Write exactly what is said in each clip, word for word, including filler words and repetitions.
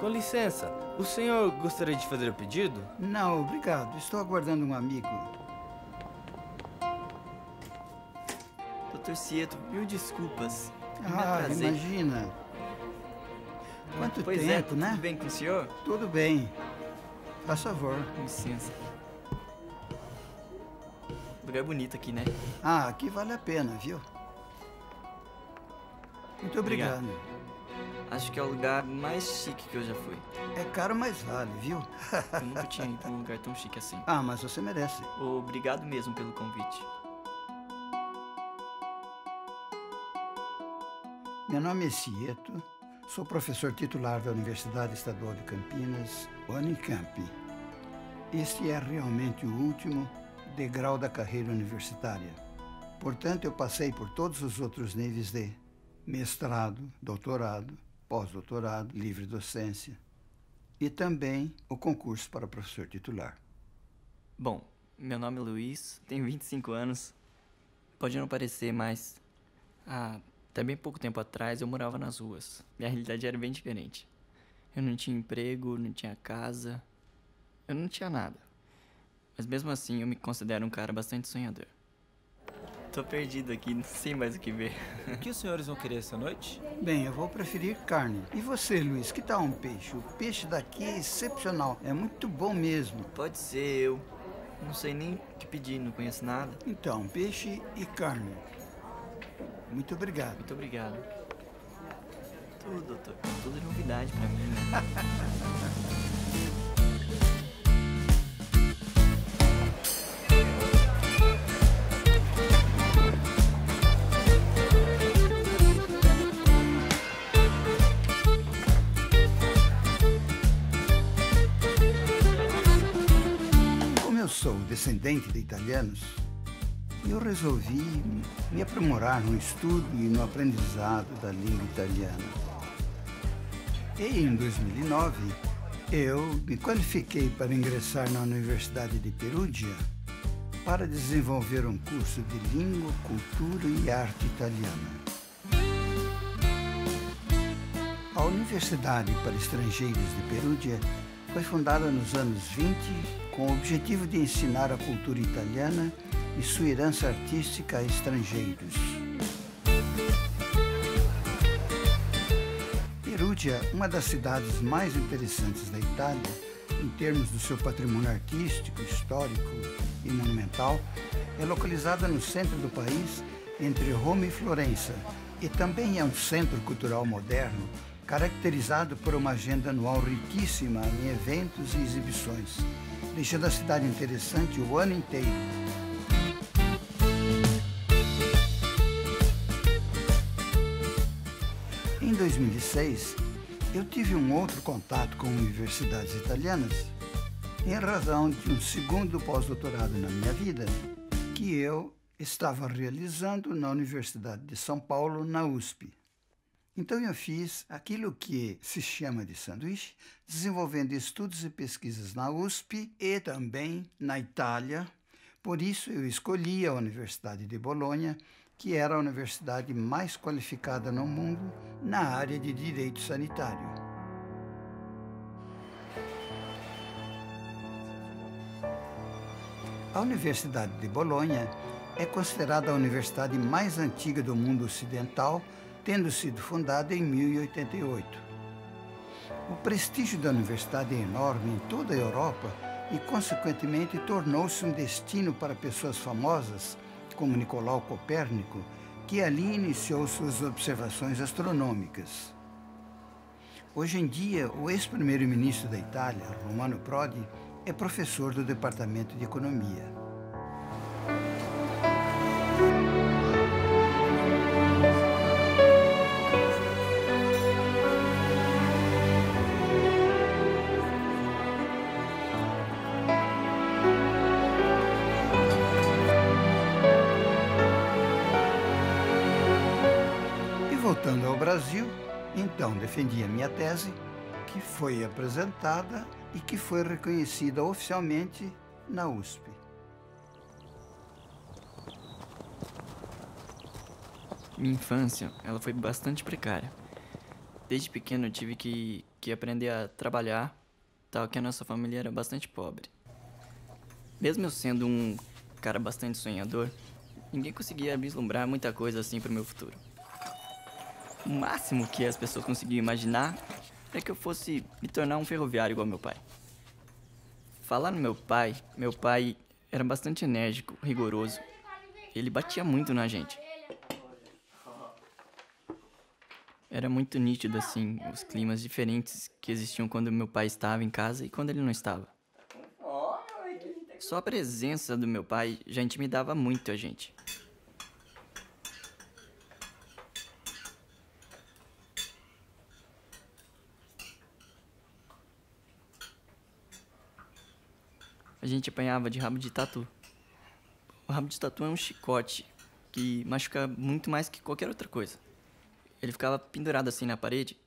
Com licença, o senhor gostaria de fazer o pedido? Não, obrigado. Estou aguardando um amigo. doutor Cieto, mil desculpas. Ah, imagina. Quanto pois tempo, é, tudo né? Tudo bem com o senhor? Tudo bem. Faz favor. Com licença. O lugar é bonito aqui, né? Ah, aqui vale a pena, viu? Muito obrigado. obrigado. Acho que é o lugar mais chique que eu já fui. É caro, mas vale, viu? Eu nunca tinha ido num lugar tão chique assim. Ah, mas você merece. Obrigado mesmo pelo convite. Meu nome é Cieto, sou professor titular da Universidade Estadual de Campinas, Unicamp. Este é realmente o último degrau da carreira universitária. Portanto, eu passei por todos os outros níveis de mestrado, doutorado, pós-doutorado, livre docência e também o concurso para professor titular. Bom, meu nome é Luiz, tenho vinte e cinco anos. Pode não parecer, mas... Ah... Até bem pouco tempo atrás, eu morava nas ruas. Minha realidade era bem diferente. Eu não tinha emprego, não tinha casa, eu não tinha nada. Mas mesmo assim, eu me considero um cara bastante sonhador. Tô perdido aqui, não sei mais o que ver. O que os senhores vão querer essa noite? Bem, eu vou preferir carne. E você, Luiz, que tal um peixe? O peixe daqui é excepcional, é muito bom mesmo. Pode ser, eu não sei nem o que pedir, não conheço nada. Então, peixe e carne. Muito obrigado. Muito obrigado. Tudo, doutor. Tudo é novidade pra mim, né? Como eu sou descendente de italianos, eu resolvi me aprimorar no estudo e no aprendizado da língua italiana. E em dois mil e nove, eu me qualifiquei para ingressar na Universidade de Perugia para desenvolver um curso de língua, cultura e arte italiana. A Universidade para Estrangeiros de Perugia foi fundada nos anos vinte com o objetivo de ensinar a cultura italiana e sua herança artística a estrangeiros. Perugia, uma das cidades mais interessantes da Itália, em termos do seu patrimônio artístico, histórico e monumental, é localizada no centro do país, entre Roma e Florença, e também é um centro cultural moderno, caracterizado por uma agenda anual riquíssima em eventos e exibições, deixando a cidade interessante o ano inteiro. Em dois mil e seis, eu tive um outro contato com universidades italianas em razão de um segundo pós-doutorado na minha vida que eu estava realizando na Universidade de São Paulo, na U S P. Então eu fiz aquilo que se chama de sanduíche, desenvolvendo estudos e pesquisas na U S P e também na Itália. Por isso eu escolhi a Universidade de Bolonha, que era a universidade mais qualificada no mundo na área de direito sanitário. A Universidade de Bolonha é considerada a universidade mais antiga do mundo ocidental, tendo sido fundada em mil e oitenta e oito. O prestígio da universidade é enorme em toda a Europa e, consequentemente, tornou-se um destino para pessoas famosas, como Nicolau Copérnico, que ali iniciou suas observações astronômicas. Hoje em dia, o ex-primeiro-ministro da Itália, Romano Prodi, é professor do Departamento de Economia. Voltando ao Brasil, então defendi a minha tese, que foi apresentada e que foi reconhecida oficialmente na U S P. Minha infância, ela foi bastante precária. Desde pequeno eu tive que, que aprender a trabalhar, tal que a nossa família era bastante pobre. Mesmo eu sendo um cara bastante sonhador, ninguém conseguia vislumbrar muita coisa assim para o meu futuro. O máximo que as pessoas conseguiam imaginar é que eu fosse me tornar um ferroviário igual meu pai. Falar no meu pai, meu pai era bastante enérgico, rigoroso. Ele batia muito na gente. Era muito nítido, assim, os climas diferentes que existiam quando meu pai estava em casa e quando ele não estava. Só a presença do meu pai já intimidava muito a gente. A gente apanhava de rabo de tatu. O rabo de tatu é um chicote que machuca muito mais que qualquer outra coisa. Ele ficava pendurado assim na parede.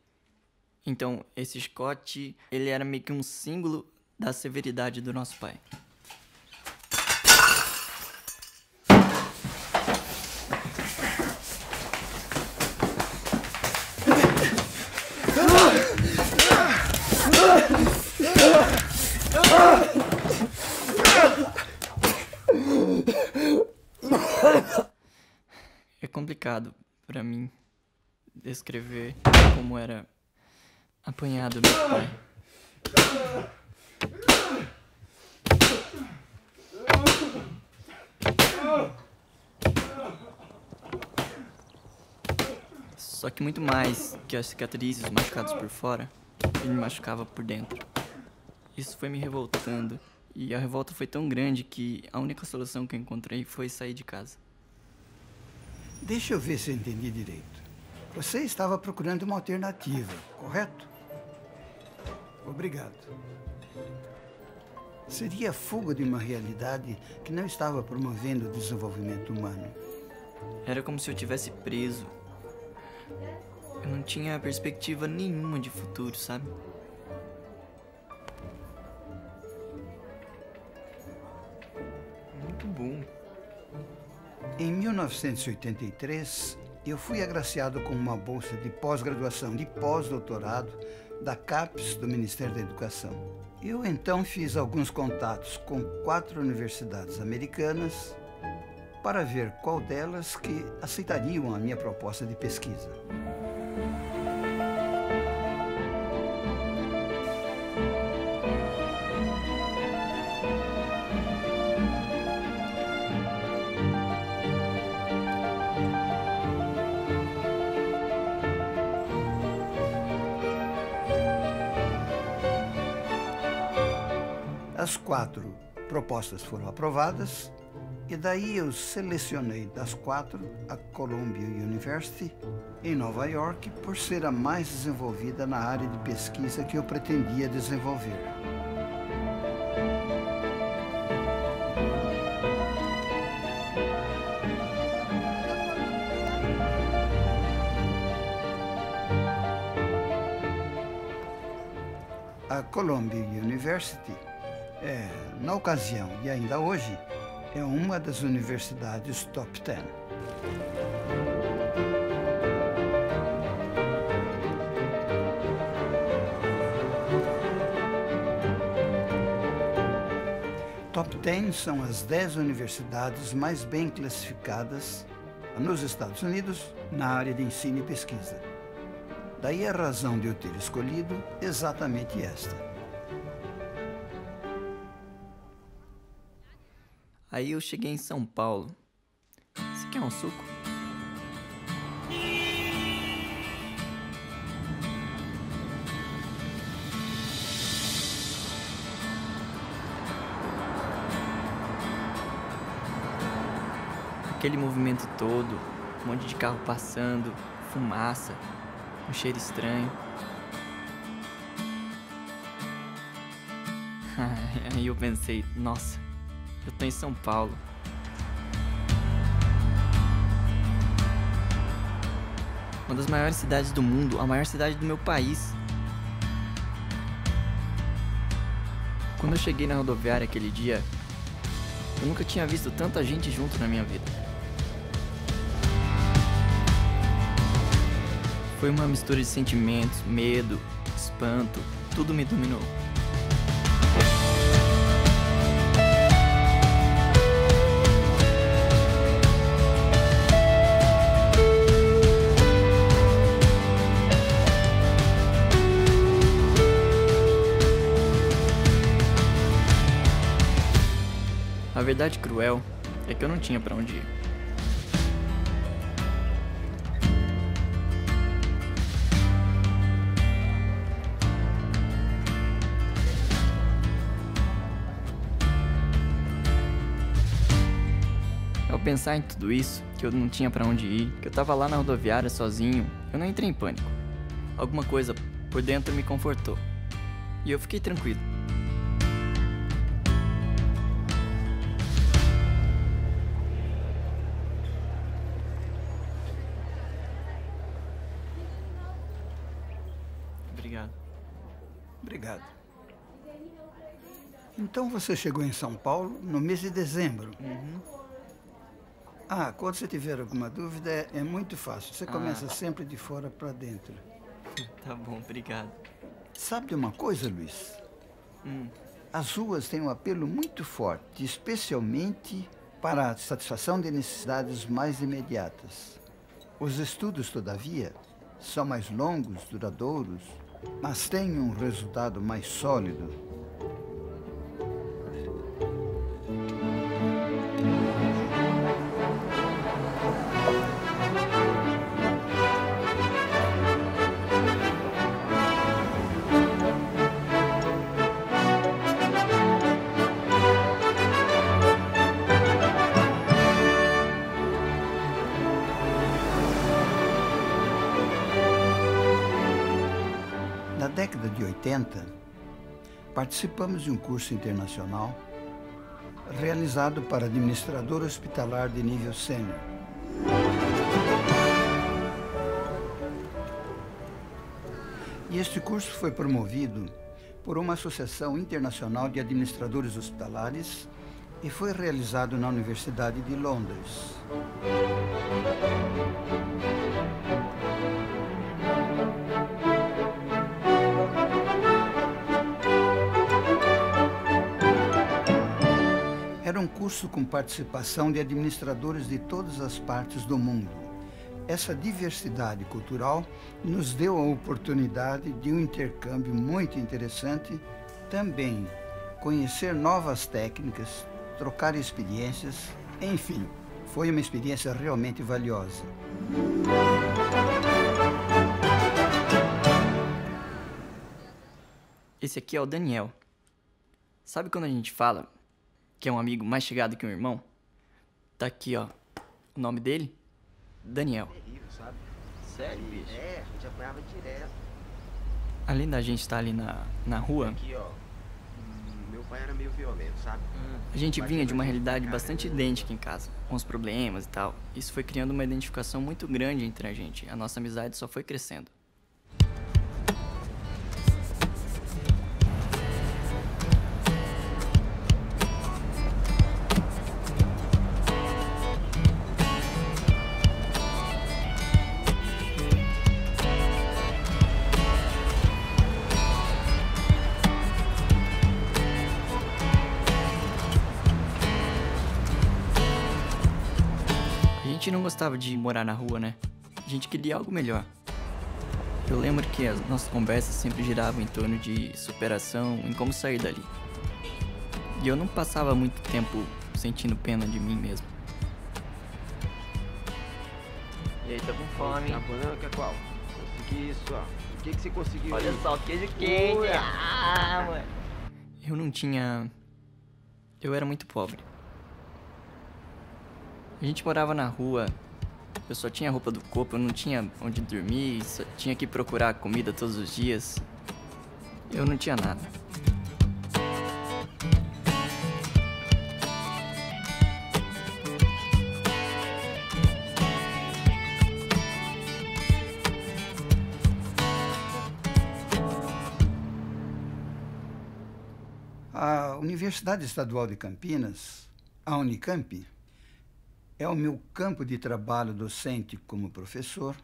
Então, esse chicote, ele era meio que um símbolo da severidade do nosso pai. É complicado pra mim descrever como era apanhado meu pai. Só que muito mais que as cicatrizes machucadas por fora, ele me machucava por dentro. Isso foi me revoltando, e a revolta foi tão grande que a única solução que eu encontrei foi sair de casa. Deixa eu ver se eu entendi direito. Você estava procurando uma alternativa, correto? Obrigado. Seria a fuga de uma realidade que não estava promovendo o desenvolvimento humano. Era como se eu tivesse preso. Eu não tinha perspectiva nenhuma de futuro, sabe? Muito bom. Em mil novecentos e oitenta e três, eu fui agraciado com uma bolsa de pós-graduação, de pós-doutorado, da CAPES, do Ministério da Educação. Eu, então, fiz alguns contatos com quatro universidades americanas para ver qual delas que aceitariam a minha proposta de pesquisa. As quatro propostas foram aprovadas, e daí eu selecionei das quatro a Columbia University, em Nova York, por ser a mais desenvolvida na área de pesquisa que eu pretendia desenvolver. A Columbia University É, na ocasião, e ainda hoje, é uma das universidades top dez. Top dez são as dez universidades mais bem classificadas nos Estados Unidos na área de ensino e pesquisa. Daí a razão de eu ter escolhido exatamente esta. Aí eu cheguei em São Paulo. Você quer um suco? Aquele movimento todo, um monte de carro passando, fumaça, um cheiro estranho. Aí eu pensei, nossa, eu tô em São Paulo. Uma das maiores cidades do mundo, a maior cidade do meu país. Quando eu cheguei na rodoviária aquele dia, eu nunca tinha visto tanta gente junto na minha vida. Foi uma mistura de sentimentos, medo, espanto, tudo me dominou. A verdade cruel é que eu não tinha pra onde ir. Ao pensar em tudo isso, que eu não tinha pra onde ir, que eu tava lá na rodoviária sozinho, eu não entrei em pânico. Alguma coisa por dentro me confortou. E eu fiquei tranquilo. Obrigado. Obrigado. Então você chegou em São Paulo no mês de dezembro. Uhum. Ah, quando você tiver alguma dúvida, é, é muito fácil. Você começa ah. sempre de fora para dentro. Tá bom, obrigado. Sabe de uma coisa, Luiz? Hum. As ruas têm um apelo muito forte, especialmente para a satisfação de necessidades mais imediatas. Os estudos, todavia, são mais longos, duradouros, mas têm um resultado mais sólido. Na década de oitenta, participamos de um curso internacional realizado para administrador hospitalar de nível sênior. E este curso foi promovido por uma associação internacional de administradores hospitalares e foi realizado na Universidade de Londres. Era um curso com participação de administradores de todas as partes do mundo. Essa diversidade cultural nos deu a oportunidade de um intercâmbio muito interessante, também conhecer novas técnicas, trocar experiências, enfim, foi uma experiência realmente valiosa. Esse aqui é o Daniel. Sabe quando a gente fala que é um amigo mais chegado que um irmão? Tá aqui, ó. O nome dele? Daniel. Terrível, sabe? Sério, bicho? É, a gente apanhava direto. Além da gente estar ali na, na rua... Aqui, ó. Meu pai era meio violento, sabe? Hum. A gente vinha de uma realidade bastante idêntica em casa, com os problemas e tal. Isso foi criando uma identificação muito grande entre a gente. A nossa amizade só foi crescendo. A gente não gostava de morar na rua, né? A gente queria algo melhor. Eu lembro que as nossas conversas sempre giravam em torno de superação, em como sair dali. E eu não passava muito tempo sentindo pena de mim mesmo. E aí, tá com fome? A banana que é qual? Consegui isso, ó. O que que você conseguiu? Olha só, queijo quente! Ui, ah, mano. Eu não tinha... Eu era muito pobre. A gente morava na rua, eu só tinha roupa do corpo, eu não tinha onde dormir, só tinha que procurar comida todos os dias. Eu não tinha nada. A Universidade Estadual de Campinas, a Unicamp, é o meu campo de trabalho docente como professor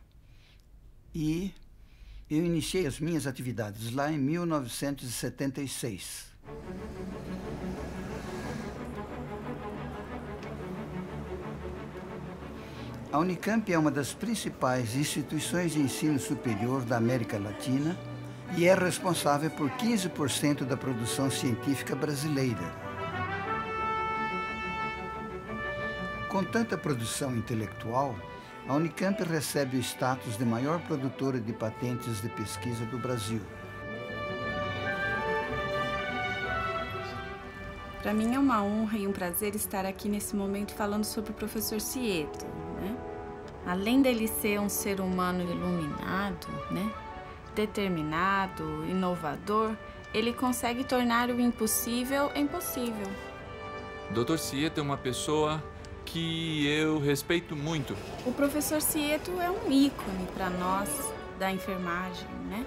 e eu iniciei as minhas atividades lá em mil novecentos e setenta e seis. A Unicamp é uma das principais instituições de ensino superior da América Latina e é responsável por quinze por cento da produção científica brasileira. Com tanta produção intelectual, a Unicamp recebe o status de maior produtora de patentes de pesquisa do Brasil. Para mim é uma honra e um prazer estar aqui nesse momento falando sobre o professor Cieto, né? Além dele ser um ser humano iluminado, né? Determinado, inovador, ele consegue tornar o impossível em possível. doutor Cieto é uma pessoa que eu respeito muito. O professor Cieto é um ícone para nós da enfermagem, né?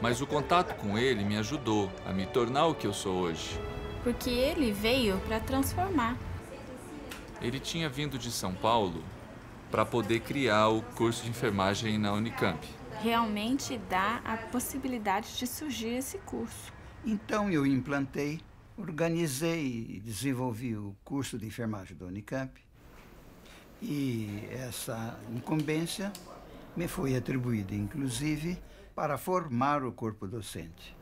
Mas o contato com ele me ajudou a me tornar o que eu sou hoje. Porque ele veio para transformar. Ele tinha vindo de São Paulo para poder criar o curso de enfermagem na Unicamp. Realmente dá a possibilidade de surgir esse curso. Então eu implantei, organizei e desenvolvi o curso de enfermagem da Unicamp e essa incumbência me foi atribuída, inclusive, para formar o corpo docente,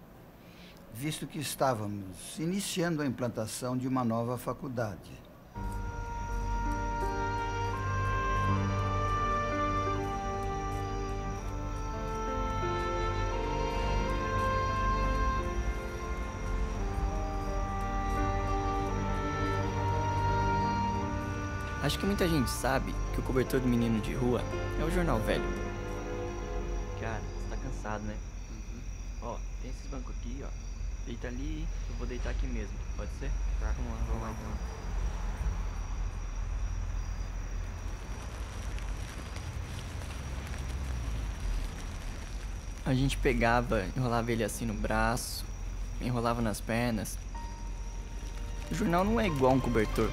visto que estávamos iniciando a implantação de uma nova faculdade. Acho que muita gente sabe que o cobertor do menino de rua é o jornal velho. Cara, você tá cansado, né? Uhum. Ó, tem esses bancos aqui, ó. Deita ali, eu vou deitar aqui mesmo. Pode ser? Tá, vamos lá, vamos lá então. A gente pegava, enrolava ele assim no braço, enrolava nas pernas. O jornal não é igual um cobertor.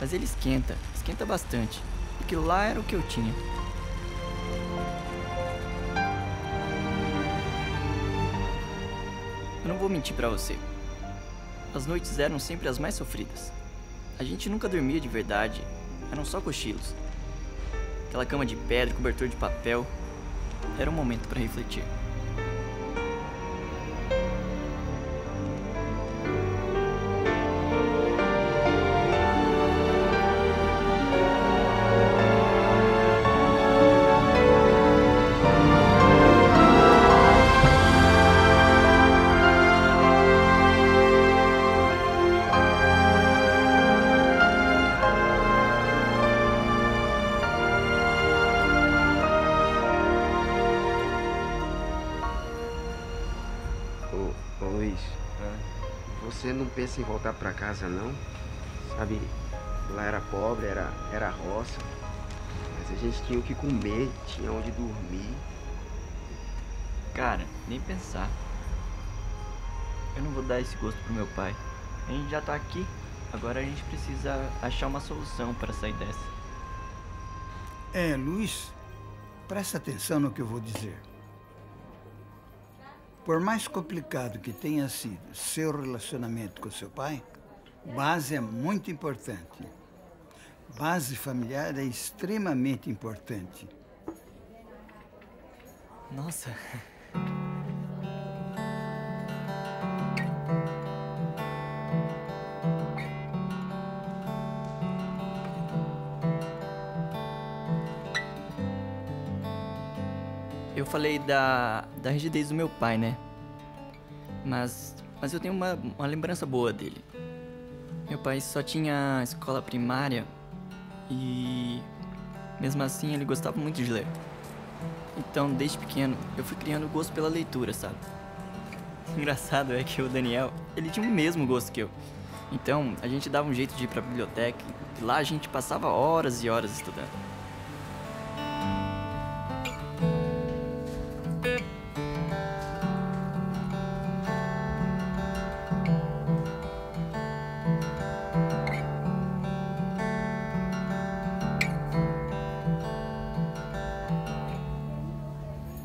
Mas ele esquenta, esquenta bastante. Aquilo lá era o que eu tinha. Eu não vou mentir pra você. As noites eram sempre as mais sofridas. A gente nunca dormia de verdade. Eram só cochilos. Aquela cama de pedra, cobertor de papel. Era um momento pra refletir. Ô, Luiz, você não pensa em voltar pra casa, não? Sabe, lá era pobre, era, era roça, mas a gente tinha o que comer, tinha onde dormir. Cara, nem pensar. Eu não vou dar esse gosto pro meu pai. A gente já tá aqui, agora a gente precisa achar uma solução pra sair dessa. É, Luiz, presta atenção no que eu vou dizer. Por mais complicado que tenha sido seu relacionamento com seu pai, base é muito importante. Base familiar é extremamente importante. Nossa. Eu falei da, da rigidez do meu pai, né? Mas, mas eu tenho uma, uma lembrança boa dele. Meu pai só tinha escola primária e, mesmo assim, ele gostava muito de ler. Então, desde pequeno, eu fui criando gosto pela leitura, sabe? O engraçado é que o Daniel, ele tinha o mesmo gosto que eu. Então, a gente dava um jeito de ir pra biblioteca e lá a gente passava horas e horas estudando.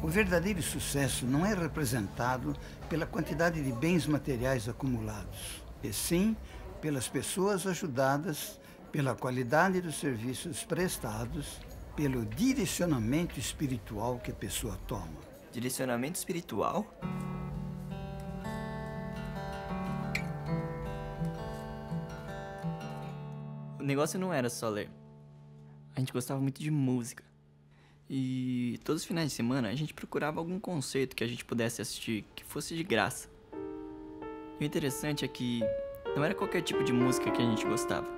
O verdadeiro sucesso não é representado pela quantidade de bens materiais acumulados, e sim pelas pessoas ajudadas, pela qualidade dos serviços prestados, pelo direcionamento espiritual que a pessoa toma. Direcionamento espiritual? O negócio não era só ler. A gente gostava muito de música. E todos os finais de semana a gente procurava algum concerto que a gente pudesse assistir, que fosse de graça. E o interessante é que não era qualquer tipo de música que a gente gostava.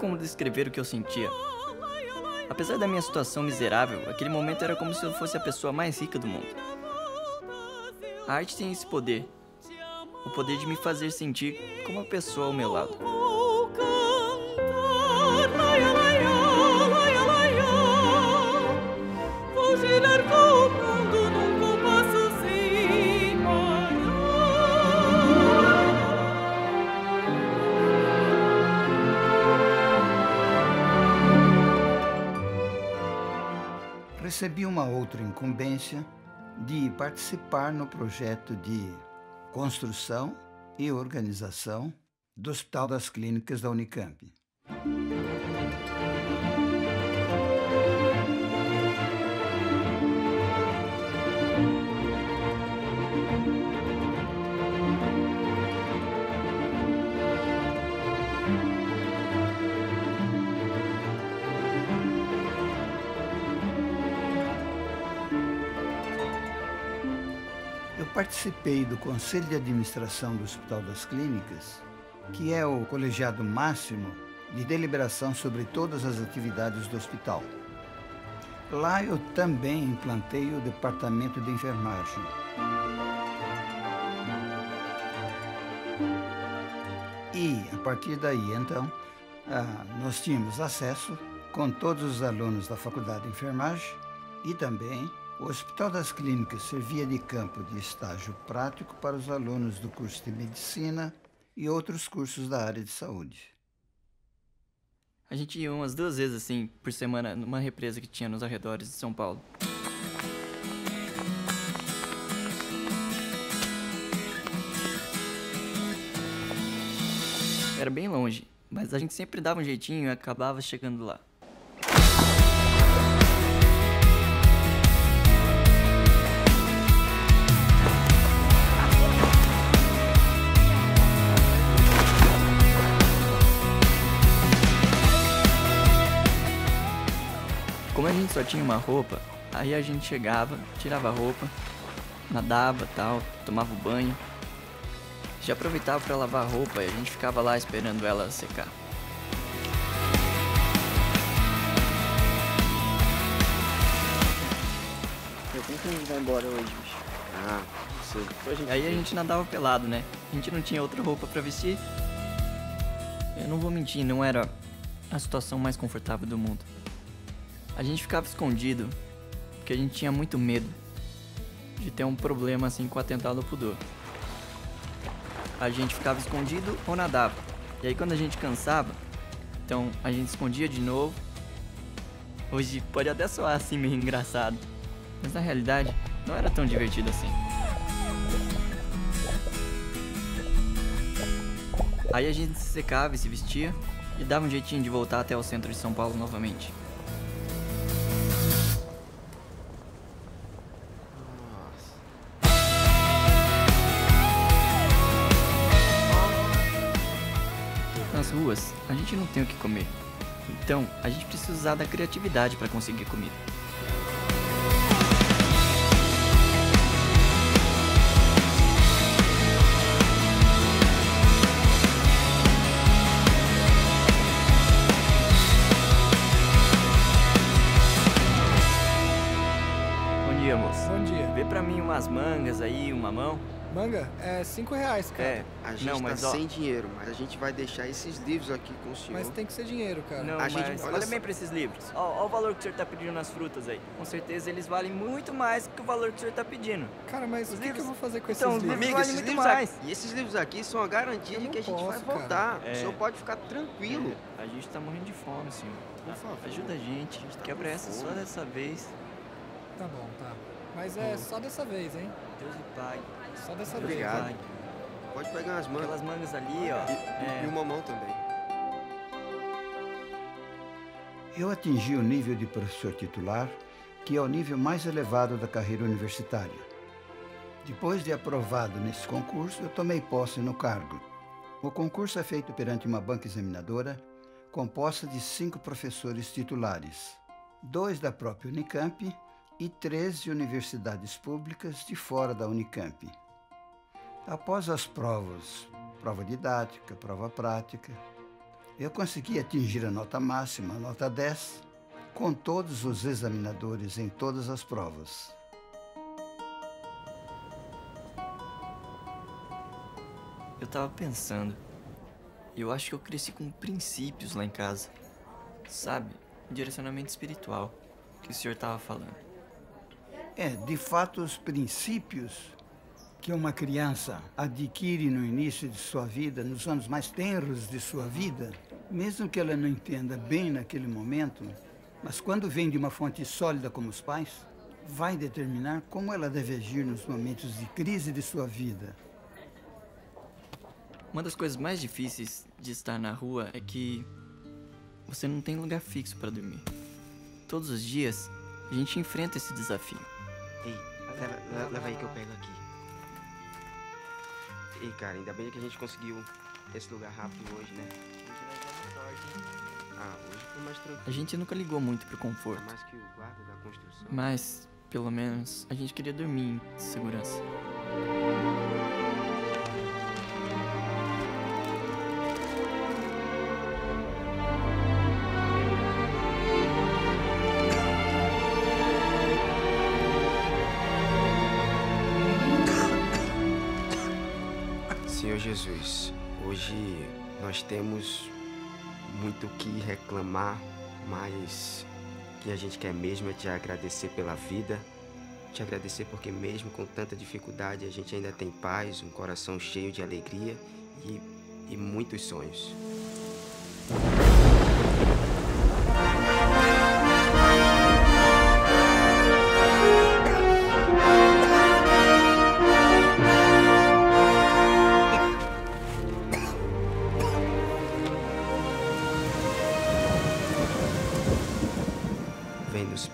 Como descrever o que eu sentia. Apesar da minha situação miserável, aquele momento era como se eu fosse a pessoa mais rica do mundo. A arte tem esse poder, o poder de me fazer sentir como uma pessoa ao meu lado. Recebi uma outra incumbência de participar no projeto de construção e organização do Hospital das Clínicas da Unicamp. Participei do Conselho de Administração do Hospital das Clínicas, que é o colegiado máximo de deliberação sobre todas as atividades do hospital. Lá eu também implantei o Departamento de Enfermagem. E, a partir daí, então, nós tínhamos acesso com todos os alunos da Faculdade de Enfermagem e também o Hospital das Clínicas servia de campo de estágio prático para os alunos do curso de Medicina e outros cursos da área de saúde. A gente ia umas duas vezes, assim, por semana numa represa que tinha nos arredores de São Paulo. Era bem longe, mas a gente sempre dava um jeitinho e acabava chegando lá. Como a gente só tinha uma roupa, aí a gente chegava, tirava a roupa, nadava, tal, tomava o banho. Já aproveitava para lavar a roupa e a gente ficava lá esperando ela secar. Eu como que a gente vai embora hoje, bicho? Ah, não sei. Aí a gente nadava pelado, né? A gente não tinha outra roupa para vestir. Eu não vou mentir, não era a situação mais confortável do mundo. A gente ficava escondido, porque a gente tinha muito medo de ter um problema assim com o atentado ao pudor. A gente ficava escondido ou nadava. E aí quando a gente cansava, então a gente escondia de novo. Hoje pode até soar assim meio engraçado, mas na realidade não era tão divertido assim. Aí a gente se secava e se vestia e dava um jeitinho de voltar até o centro de São Paulo novamente. Ruas, a gente não tem o que comer, então a gente precisa usar da criatividade para conseguir comida. dia, moço. Bom dia. Vê pra mim umas mangas aí, um mamão. Manga? É cinco reais, cara. É, a gente não, tá mas, sem ó... dinheiro, mas a gente vai deixar esses livros aqui com o senhor. Mas tem que ser dinheiro, cara. Não, a mas gente... olha, olha bem pra esses livros. Ó, ó o valor que o senhor tá pedindo nas frutas aí. Com certeza eles valem muito mais que o valor que o senhor tá pedindo. Cara, mas os o que, livros... que eu vou fazer com esses então, livros? Então, amigo, esses livros aqui... E esses livros aqui são a garantia de que posso, a gente vai voltar. É... O senhor pode ficar tranquilo. É. A gente tá morrendo de fome, senhor. Por favor. Ajuda a gente. A gente tá quebra essa só dessa vez. Tá bom, tá. Mas é hum. só dessa vez, hein? Deus lhe pague. Só dessa vez. Obrigado. Pode pegar umas mangas. Aquelas mangas ali, ó. E, é. e o mamão também. Eu atingi o nível de professor titular, que é o nível mais elevado da carreira universitária. Depois de aprovado nesse concurso, eu tomei posse no cargo. O concurso é feito perante uma banca examinadora, composta de cinco professores titulares, dois da própria Unicamp e treze universidades públicas de fora da Unicamp. Após as provas, prova didática, prova prática, eu consegui atingir a nota máxima, a nota dez, com todos os examinadores em todas as provas. Eu tava pensando, eu acho que eu cresci com princípios lá em casa, sabe? Direcionamento espiritual que o senhor tava falando. É, de fato, os princípios que uma criança adquire no início de sua vida, nos anos mais tenros de sua vida, mesmo que ela não entenda bem naquele momento, mas quando vem de uma fonte sólida como os pais, vai determinar como ela deve agir nos momentos de crise de sua vida. Uma das coisas mais difíceis de estar na rua é que você não tem lugar fixo para dormir. Todos os dias, a gente enfrenta esse desafio. Ei, leva, leva aí que eu pego aqui. Ei, cara, ainda bem que a gente conseguiu esse lugar rápido hoje, né? Ah, hoje foi mais tranquilo. A gente nunca ligou muito pro conforto. É mais que o guarda da construção. Mas, pelo menos, a gente queria dormir em segurança. Senhor Jesus, hoje nós temos muito o que reclamar, mas o que a gente quer mesmo é te agradecer pela vida, te agradecer porque mesmo com tanta dificuldade a gente ainda tem paz, um coração cheio de alegria e, e muitos sonhos.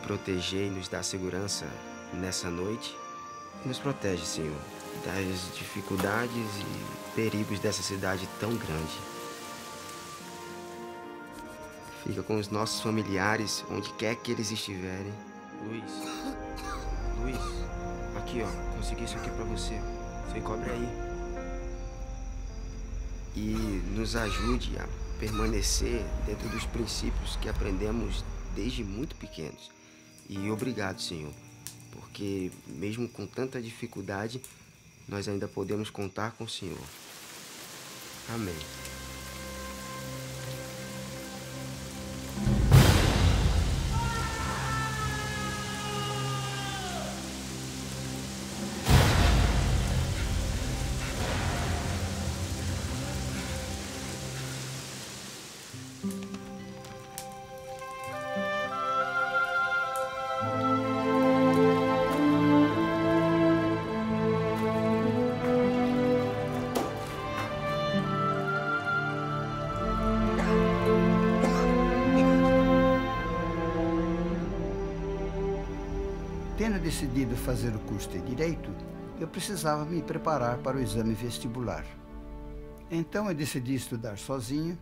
Proteger e nos dar segurança nessa noite. Nos protege, Senhor, das dificuldades e perigos dessa cidade tão grande. Fica com os nossos familiares, onde quer que eles estiverem. Luiz, Luiz, aqui ó, consegui isso aqui pra você. Você cobre aí. E nos ajude a permanecer dentro dos princípios que aprendemos desde muito pequenos. E obrigado, Senhor, porque mesmo com tanta dificuldade, nós ainda podemos contar com o Senhor. Amém. Tendo decidido fazer o curso de Direito, eu precisava me preparar para o exame vestibular. Então eu decidi estudar sozinho,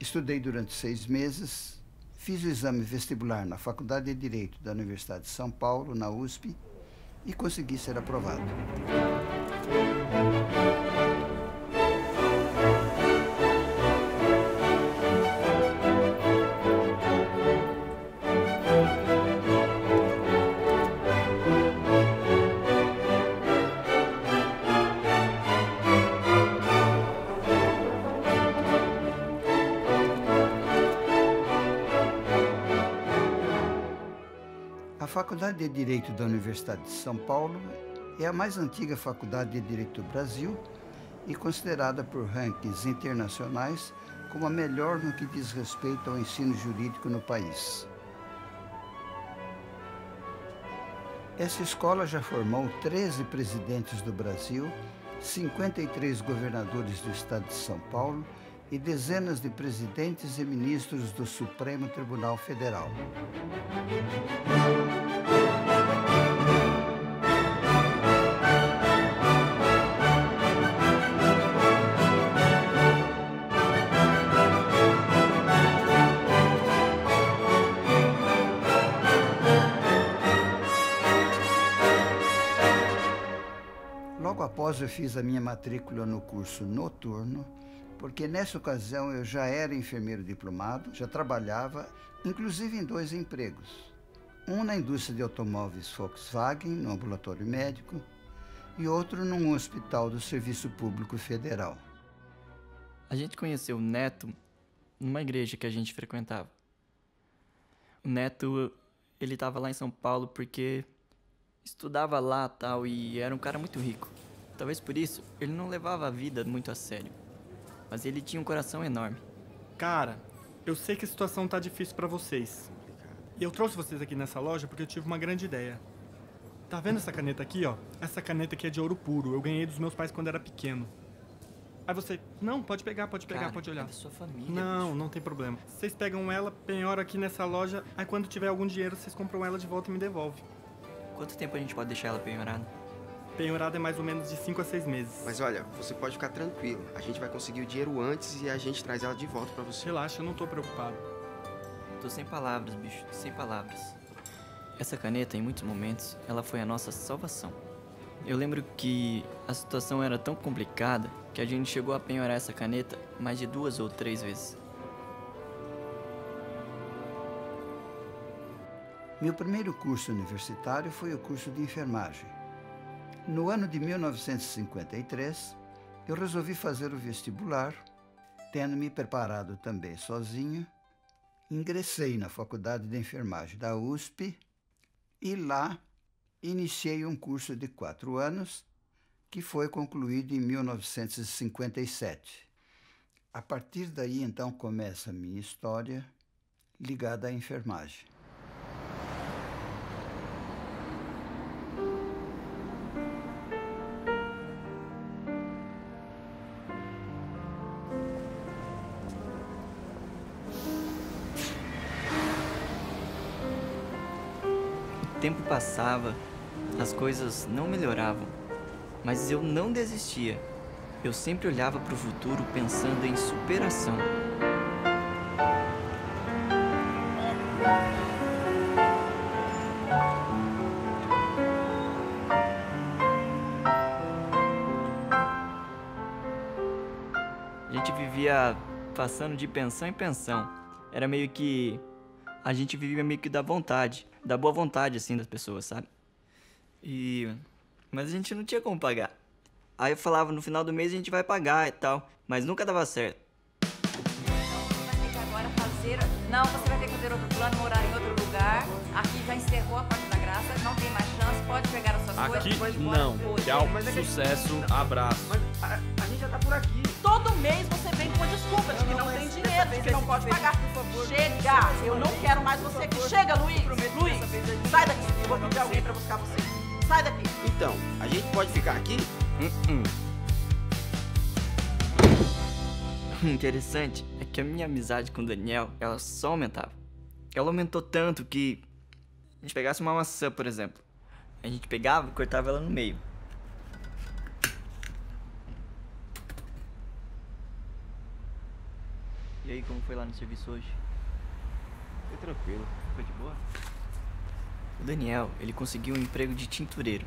estudei durante seis meses, fiz o exame vestibular na Faculdade de Direito da Universidade de São Paulo, na U S P, e consegui ser aprovado. Faculdade de Direito da Universidade de São Paulo é a mais antiga faculdade de Direito do Brasil e considerada por rankings internacionais como a melhor no que diz respeito ao ensino jurídico no país. Essa escola já formou treze presidentes do Brasil, cinquenta e três governadores do estado de São Paulo e dezenas de presidentes e ministros do Supremo Tribunal Federal. Após eu fiz a minha matrícula no curso noturno, porque nessa ocasião eu já era enfermeiro diplomado, já trabalhava, inclusive em dois empregos. Um na indústria de automóveis Volkswagen, no ambulatório médico, e outro num hospital do Serviço Público Federal. A gente conheceu o Neto numa igreja que a gente frequentava. O Neto, ele estava lá em São Paulo porque estudava lá tal, e era um cara muito rico. Talvez por isso, ele não levava a vida muito a sério. Mas ele tinha um coração enorme. Cara, eu sei que a situação tá difícil pra vocês. E eu trouxe vocês aqui nessa loja porque eu tive uma grande ideia. Tá vendo essa caneta aqui, ó? Essa caneta aqui é de ouro puro. Eu ganhei dos meus pais quando era pequeno. Aí você, não, pode pegar, pode pegar, cara, pode olhar. É da sua família. Não, não tem problema. Vocês pegam ela, penhoram aqui nessa loja. Aí quando tiver algum dinheiro, vocês compram ela de volta e me devolvem. Quanto tempo a gente pode deixar ela penhorada? Penhorada é mais ou menos de cinco a seis meses. Mas olha, você pode ficar tranquilo. A gente vai conseguir o dinheiro antes e a gente traz ela de volta pra você. Relaxa, eu não tô preocupado. Tô sem palavras, bicho. Sem palavras. Essa caneta, em muitos momentos, ela foi a nossa salvação. Eu lembro que a situação era tão complicada que a gente chegou a penhorar essa caneta mais de duas ou três vezes. Meu primeiro curso universitário foi o curso de enfermagem. No ano de mil novecentos e cinquenta e três, eu resolvi fazer o vestibular, tendo me preparado também sozinho. Ingressei na Faculdade de Enfermagem da U S P e lá iniciei um curso de quatro anos, que foi concluído em mil novecentos e cinquenta e sete. A partir daí, então, começa a minha história ligada à enfermagem. O tempo passava, as coisas não melhoravam, mas eu não desistia. Eu sempre olhava para o futuro pensando em superação. A gente vivia passando de pensão em pensão. Era meio que... A gente vivia meio que da vontade, da boa vontade, assim, das pessoas, sabe? E... Mas a gente não tinha como pagar. Aí eu falava, no final do mês a gente vai pagar e tal, mas nunca dava certo. Não, você vai ter que agora fazer... Não, você vai ter que fazer outro plano, morar em outro lugar. Aqui já encerrou a parte da graça, não tem mais chance, pode pegar as suas aqui, coisas... Depois não. Pode, tchau, mas é sucesso, não. Abraço. Mas a, a gente já tá por aqui. Todo mês você vem com a desculpa de que não, não tem dinheiro, de que não pode pagar. Por favor, chega! Eu não quero mais você aqui. Chega, Luiz! Luiz, sai daqui! Eu vou pedir alguém pra buscar você. Sai daqui! Então, a gente pode ficar aqui? Hum, hum. Interessante é que a minha amizade com o Daniel, ela só aumentava. Ela aumentou tanto que... A gente pegasse uma maçã, por exemplo. A gente pegava e cortava ela no meio. E aí, como foi lá no serviço hoje? Foi tranquilo. Foi de boa? O Daniel, ele conseguiu um emprego de tintureiro.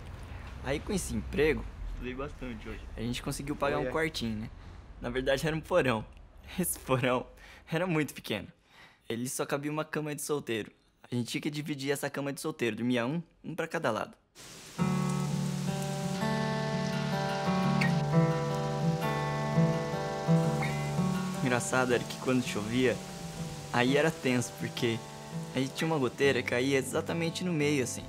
Aí com esse emprego... Estudei bastante hoje. A gente conseguiu pagar um quartinho, né? Na verdade era um porão. Esse porão era muito pequeno. Ele só cabia uma cama de solteiro. A gente tinha que dividir essa cama de solteiro. Dormia um, um pra cada lado. Engraçado era que quando chovia, aí era tenso, porque Aí tinha uma goteira que caía exatamente no meio, assim.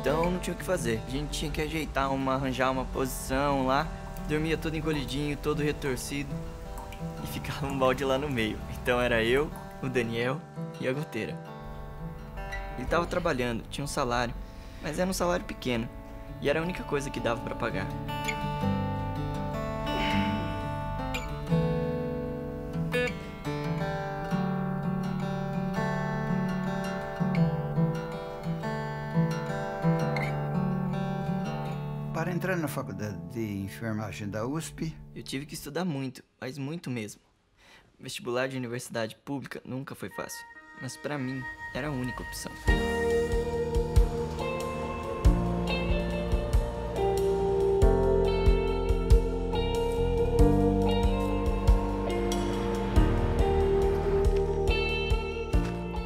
Então não tinha o que fazer. A gente tinha que ajeitar, uma, arranjar uma posição lá. Dormia todo encolhidinho, todo retorcido. E ficava um balde lá no meio. Então era eu, o Daniel e a goteira. Ele estava trabalhando, tinha um salário, mas era um salário pequeno. E era a única coisa que dava para pagar. Para entrar na Faculdade de Enfermagem da U S P, eu tive que estudar muito, mas muito mesmo. Vestibular de universidade pública nunca foi fácil, mas para mim era a única opção.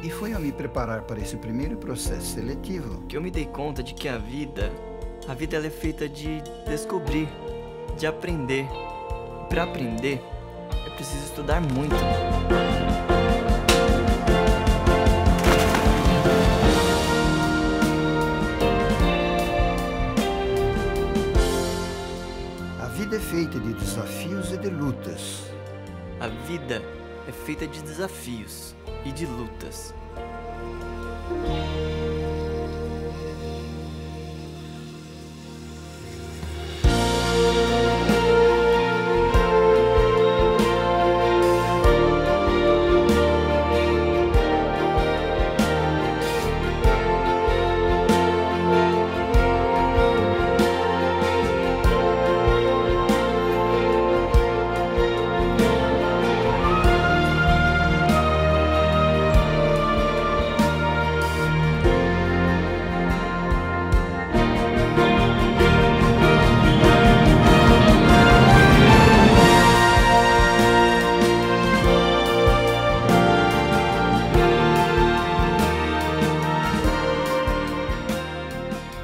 E foi ao me preparar para esse primeiro processo seletivo que eu me dei conta de que a vida A vida ela é feita de descobrir, de aprender. E para aprender, é preciso estudar muito. A vida é feita de desafios e de lutas. A vida é feita de desafios e de lutas.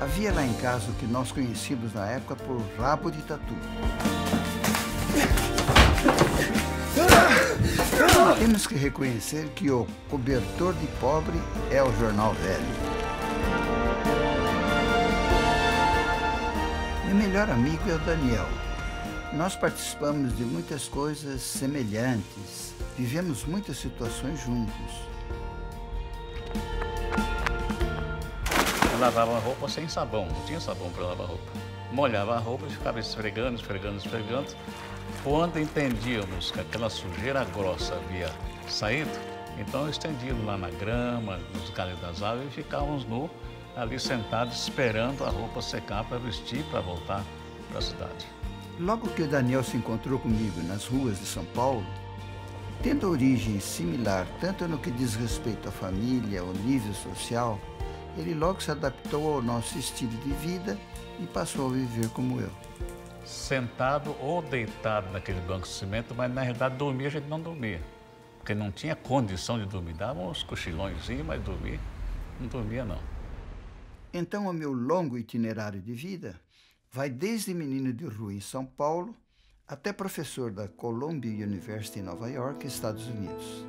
Havia lá em casa o que nós conhecíamos na época por rabo de tatu. Temos que reconhecer que o cobertor de pobre é o jornal velho. Meu melhor amigo é o Daniel. Nós participamos de muitas coisas semelhantes, vivemos muitas situações juntos. Lavava a roupa sem sabão, não tinha sabão para lavar a roupa. Molhava a roupa e ficava esfregando, esfregando, esfregando. Quando entendíamos que aquela sujeira grossa havia saído, então estendíamos lá na grama, nos galhos das árvores e ficávamos nu, ali sentados, esperando a roupa secar para vestir, para voltar para a cidade. Logo que o Daniel se encontrou comigo nas ruas de São Paulo, tendo origem similar tanto no que diz respeito à família, ao nível social, ele logo se adaptou ao nosso estilo de vida e passou a viver como eu. Sentado ou deitado naquele banco de cimento, mas na realidade dormia, a gente não dormia. Porque não tinha condição de dormir. Dava uns cochilõezinhos, mas dormia, não dormia não. Então o meu longo itinerário de vida vai desde menino de rua em São Paulo até professor da Columbia University em Nova York, Estados Unidos.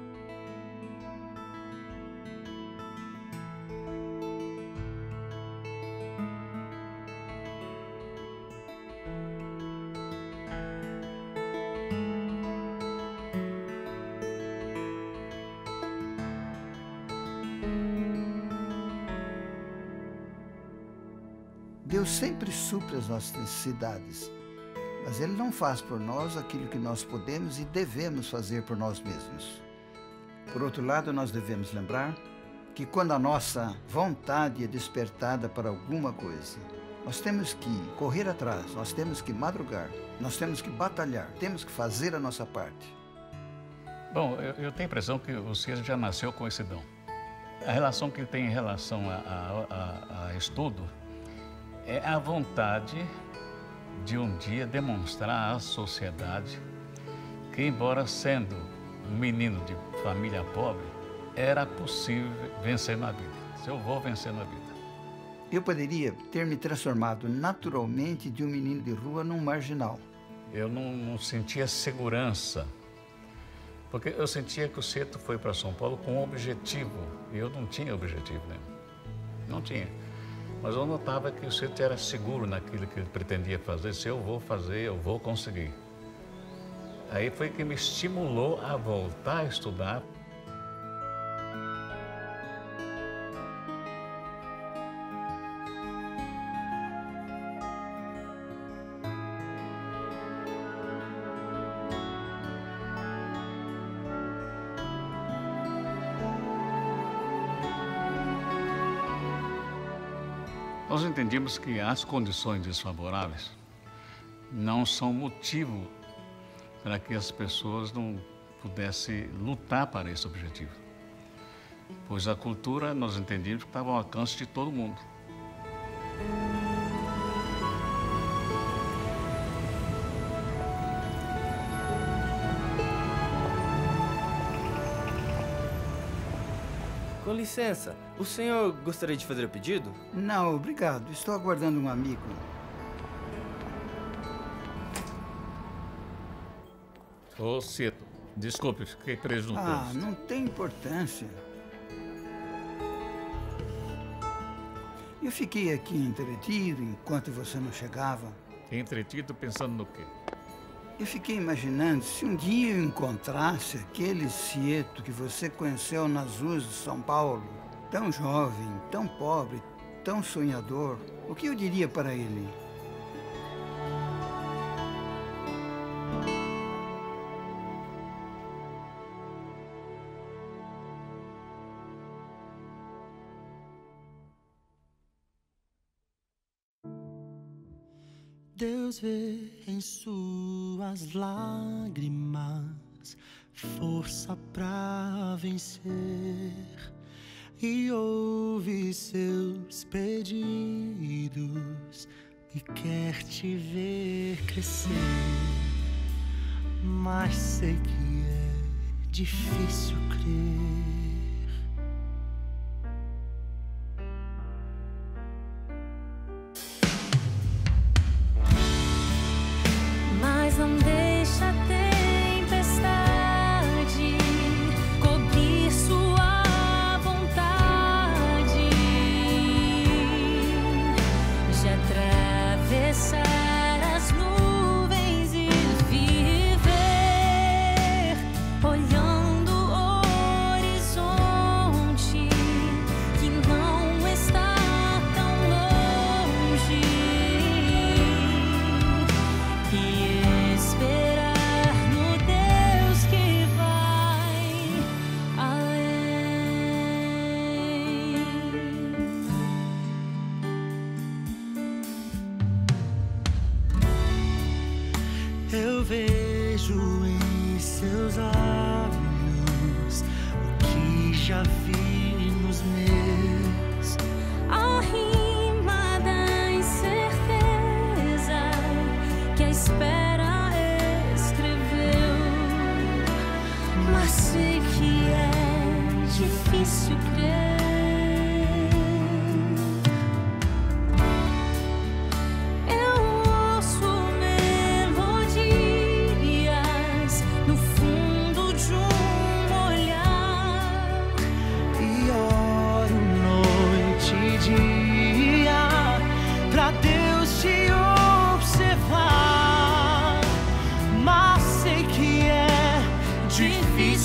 Deus sempre supre as nossas necessidades, mas Ele não faz por nós aquilo que nós podemos e devemos fazer por nós mesmos. Por outro lado, nós devemos lembrar que quando a nossa vontade é despertada para alguma coisa, nós temos que correr atrás, nós temos que madrugar, nós temos que batalhar, temos que fazer a nossa parte. Bom, eu, eu tenho a impressão que o Cieto já nasceu com esse dom. A relação que ele tem em relação a, a, a, a estudo é a vontade de um dia demonstrar à sociedade que, embora sendo um menino de família pobre, era possível vencer na vida. Eu vou vencer na vida. Eu poderia ter me transformado naturalmente de um menino de rua num marginal, eu não, não sentia segurança, porque eu sentia que o Cieto foi para São Paulo com um objetivo, e eu não tinha objetivo nenhum, não tinha. Mas eu notava que o Cieto era seguro naquilo que ele pretendia fazer, se eu vou fazer, eu vou conseguir. Aí foi que me estimulou a voltar a estudar. Nós entendemos que as condições desfavoráveis não são motivo para que as pessoas não pudessem lutar para esse objetivo, pois a cultura, nós entendíamos, que estava ao alcance de todo mundo. Com licença, o senhor gostaria de fazer o pedido? Não, obrigado. Estou aguardando um amigo. Ô, Cieto, desculpe, fiquei preso no posto. Ah, não tem importância. Eu fiquei aqui entretido enquanto você não chegava. Entretido pensando no quê? Eu fiquei imaginando, se um dia eu encontrasse aquele Cieto que você conheceu nas ruas de São Paulo, tão jovem, tão pobre, tão sonhador, o que eu diria para ele? Deus vê em suas lágrimas força pra vencer e ouve seus pedidos e quer te ver crescer. Mas sei que é difícil crer.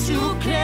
You can.